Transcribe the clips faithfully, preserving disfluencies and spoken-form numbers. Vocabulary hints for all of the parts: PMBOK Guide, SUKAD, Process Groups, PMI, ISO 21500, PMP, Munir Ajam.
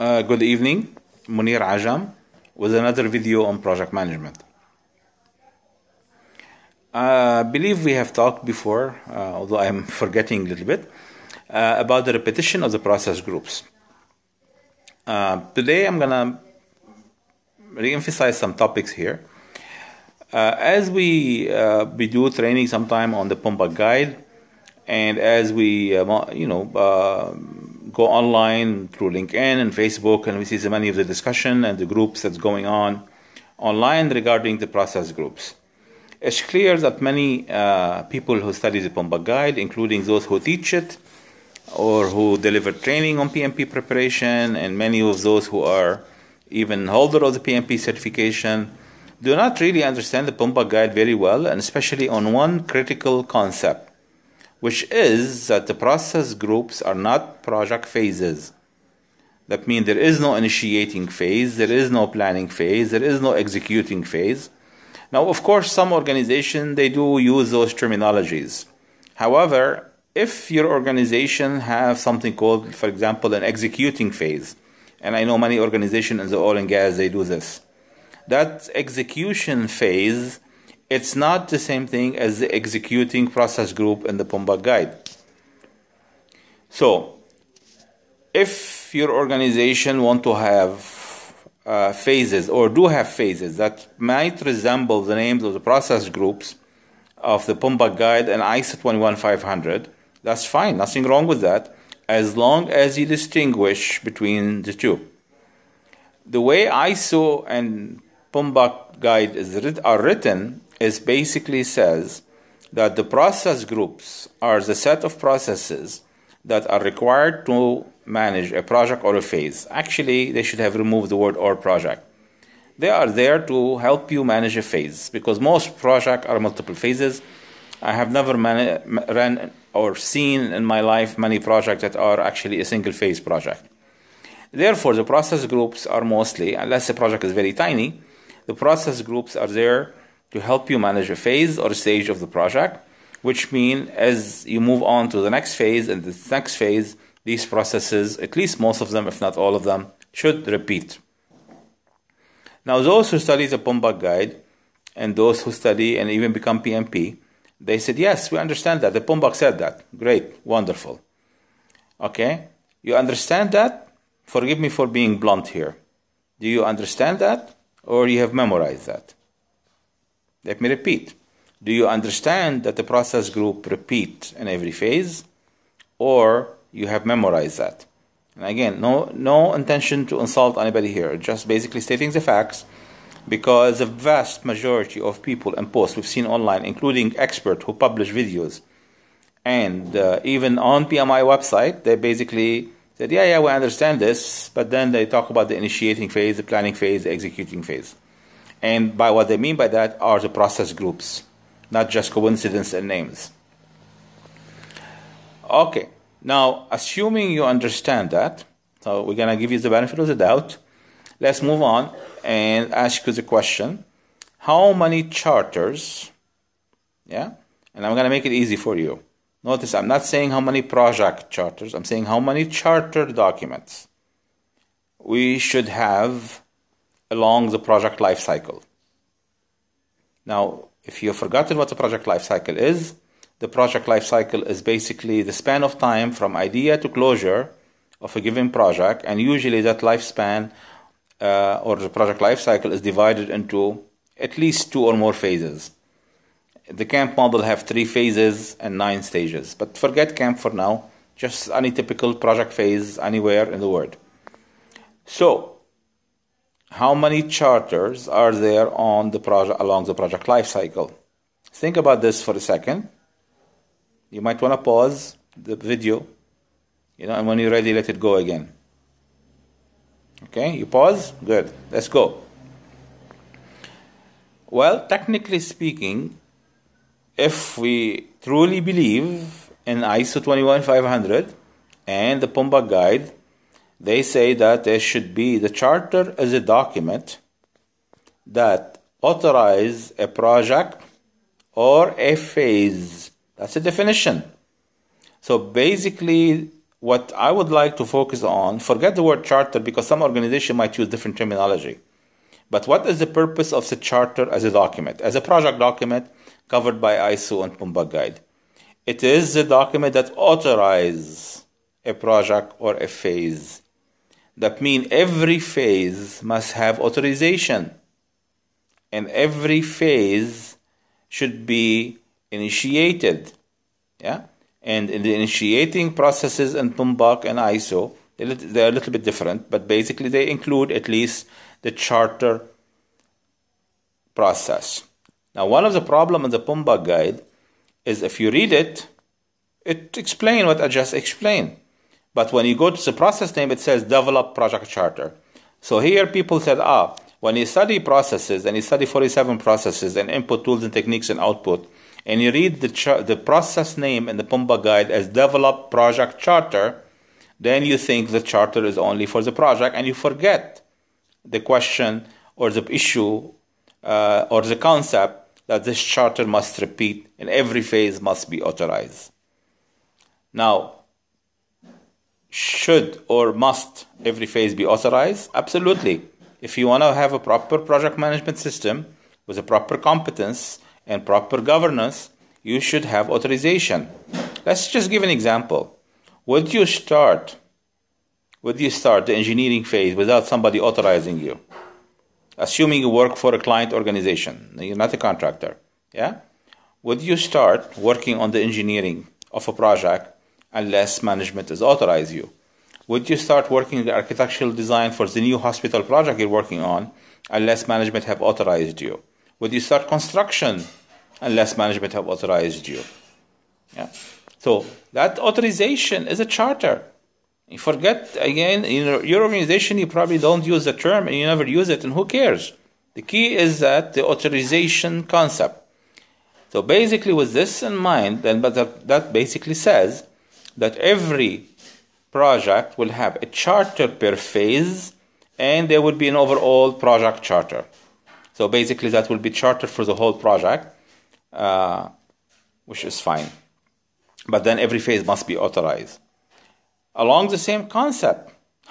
Uh, good evening, Munir Ajam with another video on project management. I believe we have talked before, uh, although I'm forgetting a little bit, uh, about the repetition of the process groups. Uh, today I'm gonna re-emphasize some topics here. Uh, as we, uh, we do training sometime on the P M B O K Guide, and as we, uh, you know, uh, go online through LinkedIn and Facebook, and we see so many of the discussion and the groups that's going on online regarding the process groups. It's clear that many uh, people who study the P M B O K Guide, including those who teach it or who deliver training on P M P preparation, and many of those who are even holder of the P M P certification, do not really understand the P M B O K Guide very well, and especially on one critical concept, which is that the process groups are not project phases. That means there is no initiating phase, there is no planning phase, there is no executing phase. Now, of course, some organizations, they do use those terminologies. However, if your organization have something called, for example, an executing phase, and I know many organizations in the oil and gas, they do this. That execution phase, it's not the same thing as the executing process group in the P M B O K Guide. So, if your organization want to have uh, phases, or do have phases that might resemble the names of the process groups of the P M B O K Guide and I S O two one five hundred, that's fine, nothing wrong with that, as long as you distinguish between the two. The way I S O and P M B O K Guide is writ are written, is basically says that the process groups are the set of processes that are required to manage a project or a phase. Actually, they should have removed the word or project. They are there to help you manage a phase, because most projects are multiple phases. I have never ran or seen in my life many projects that are actually a single phase project. Therefore, the process groups are mostly, unless the project is very tiny, the process groups are there to help you manage a phase or stage of the project, which means as you move on to the next phase and the next phase, these processes, at least most of them, if not all of them, should repeat. Now, those who study the P M B O K Guide and those who study and even become P M P, they said, yes, we understand that. The P M B O K said that. Great. Wonderful. Okay. You understand that? Forgive me for being blunt here. Do you understand that? Or you have memorized that? Let me repeat. Do you understand that the process group repeat in every phase, or you have memorized that? And again, no, no intention to insult anybody here, just basically stating the facts, because the vast majority of people and posts we've seen online, including experts who publish videos, and uh, even on P M I website, they basically said, yeah, yeah, we understand this, but then they talk about the initiating phase, the planning phase, the executing phase. And by what they mean by that are the process groups, not just coincidence and names. Okay, now assuming you understand that, so we're going to give you the benefit of the doubt, let's move on and ask you the question, how many charters, yeah, and I'm going to make it easy for you. Notice I'm not saying how many project charters, I'm saying how many charter documents we should have along the project life cycle. Now, if you've forgotten what the project life cycle is, the project life cycle is basically the span of time from idea to closure of a given project, and usually that lifespan uh, or the project life cycle is divided into at least two or more phases. The CAMP model have three phases and nine stages, but forget CAMP for now, just any typical project phase anywhere in the world. So, how many charters are there on the project along the project life cycle? Think about this for a second. You might want to pause the video, you know, and when you're ready, let it go again. Okay, you pause? Good. Let's go. Well, technically speaking, if we truly believe in I S O two one five hundred and the P M B O K Guide, they say that there should be the charter as a document that authorizes a project or a phase. That's a definition. So basically, what I would like to focus on, forget the word charter because some organization might use different terminology. But what is the purpose of the charter as a document, as a project document covered by I S O and P M B O K Guide? It is the document that authorizes a project or a phase. That means every phase must have authorization. And every phase should be initiated. Yeah? And in the initiating processes in P M B O K and I S O, they're a little bit different, but basically they include at least the charter process. Now, one of the problems in the P M B O K Guide is if you read it, it explains what I just explained. But when you go to the process name, it says develop project charter. So here people said, ah, when you study processes and you study forty-seven processes and input tools and techniques and output, and you read the, the process name in the P M B O K Guide as develop project charter, then you think the charter is only for the project and you forget the question or the issue uh, or the concept that this charter must repeat and every phase must be authorized. Now, should or must every phase be authorized? Absolutely. If you want to have a proper project management system with a proper competence and proper governance, you should have authorization. Let's just give an example. Would you start Would you start the engineering phase without somebody authorizing you? Assuming you work for a client organization, you're not a contractor. Yeah? Would you start working on the engineering of a project unless management is authorized you? Would you start working the architectural design for the new hospital project you're working on unless management have authorized you? Would you start construction unless management have authorized you? Yeah? So that authorization is a charter. You forget, again, in your organization, you probably don't use the term and you never use it, and who cares? The key is that the authorization concept. So basically with this in mind, then but that basically says that every project will have a charter per phase and there would be an overall project charter. So basically that will be charter for the whole project, uh, which is fine. But then every phase must be authorized. Along the same concept,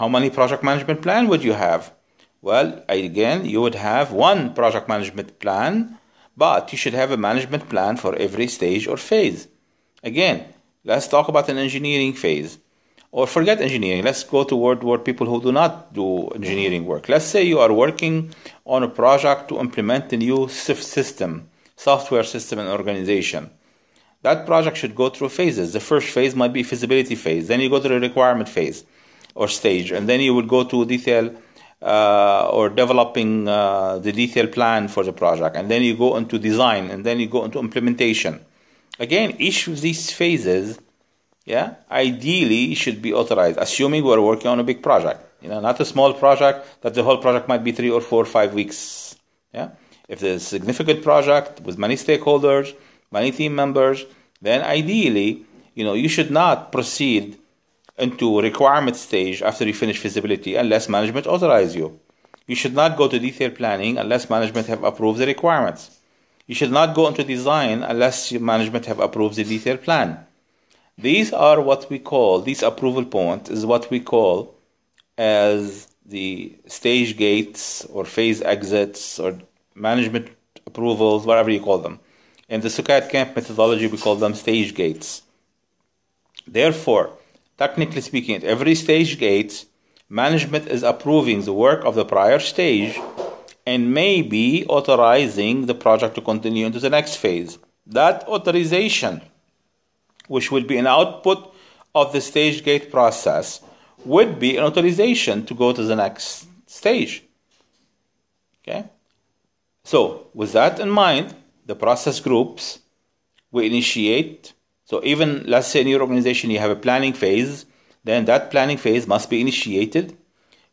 how many project management plan would you have? Well, again, you would have one project management plan, but you should have a management plan for every stage or phase. Again, let's talk about an engineering phase. Or forget engineering. Let's go toward what people who do not do engineering work. Let's say you are working on a project to implement a new system, software system and organization. That project should go through phases. The first phase might be feasibility phase. Then you go to the requirement phase or stage. And then you would go to detail uh, or developing uh, the detailed plan for the project. And then you go into design. And then you go into implementation. Again, each of these phases, yeah, ideally should be authorized, assuming we're working on a big project. You know, not a small project that the whole project might be three or four or five weeks. Yeah? If there's a significant project with many stakeholders, many team members, then ideally, you know, you should not proceed into requirement stage after you finish feasibility unless management authorize you. You should not go to detailed planning unless management have approved the requirements. You should not go into design unless your management have approved the detailed plan. These are what we call, these approval points is what we call as the stage gates or phase exits or management approvals, whatever you call them. In the SUKAD camp methodology, we call them stage gates. Therefore, technically speaking, at every stage gate, management is approving the work of the prior stage and maybe authorizing the project to continue into the next phase. That authorization, which would be an output of the stage gate process, would be an authorization to go to the next stage. Okay? So, with that in mind, the process groups, we initiate. So even, let's say in your organization you have a planning phase, then that planning phase must be initiated.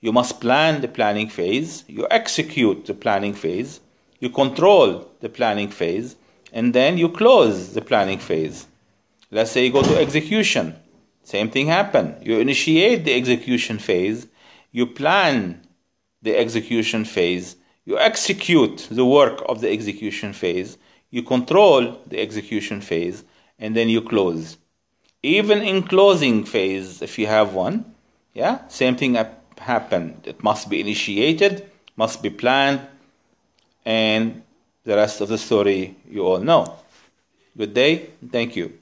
You must plan the planning phase. You execute the planning phase. You control the planning phase. And then you close the planning phase. Let's say you go to execution. Same thing happen. You initiate the execution phase. You plan the execution phase. You execute the work of the execution phase, you control the execution phase, and then you close. Even in closing phase, if you have one, yeah, same thing happened. It must be initiated, must be planned, and the rest of the story you all know. Good day. Thank you.